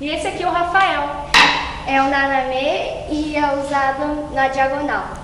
E esse aqui é o Rafael. É o Naname e é usado na diagonal.